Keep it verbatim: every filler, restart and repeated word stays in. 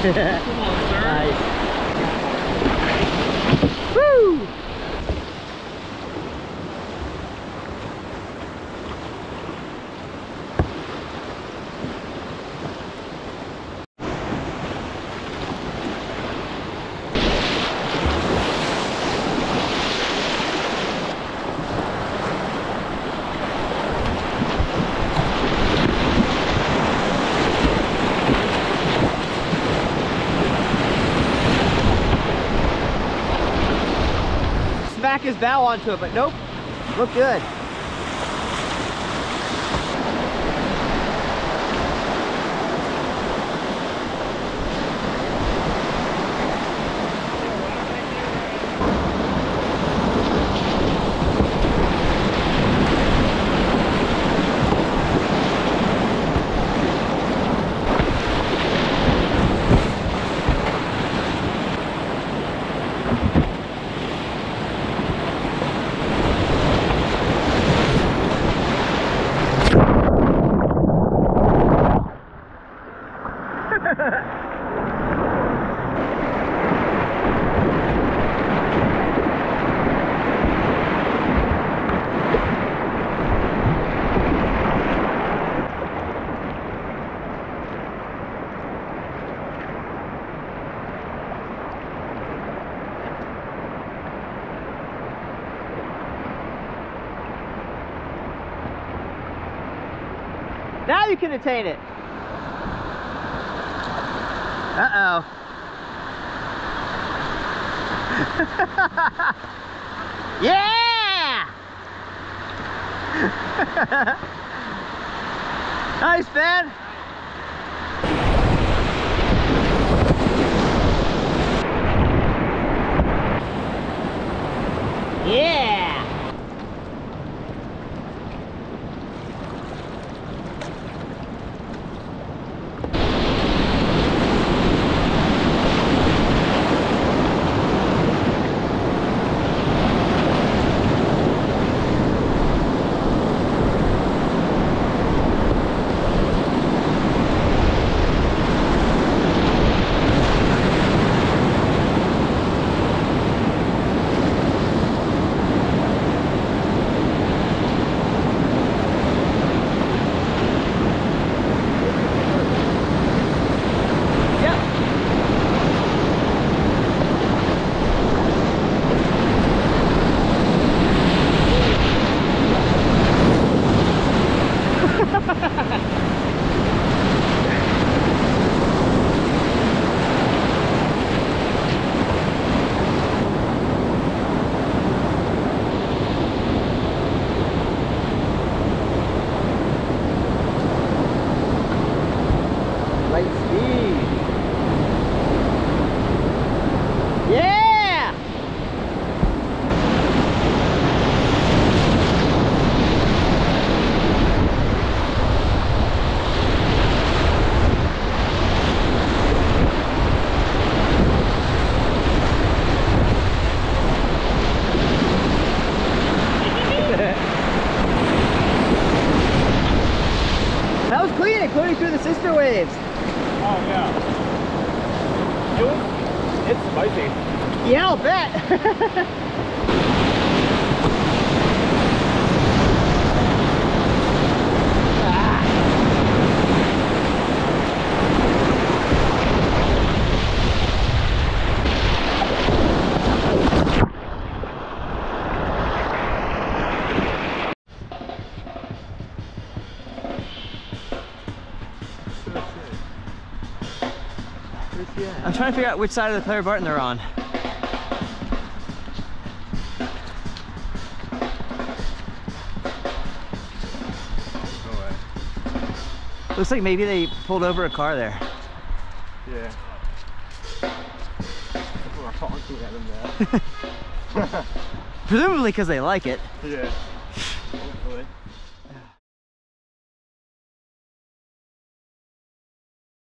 Nice. Woo! Smack his bow onto it, but nope, looked good. Now you can attain it. Uh-oh. Yeah! Nice, man. Yeah! That was clean, including through the Sister Waves. Oh yeah. It was, it's spicy. Yeah, I'll bet. I'm trying to figure out which side of the Clara Barton they're on. No way. Looks like maybe they pulled over a car there. Yeah. People are honking at them now. Presumably because they like it. Yeah.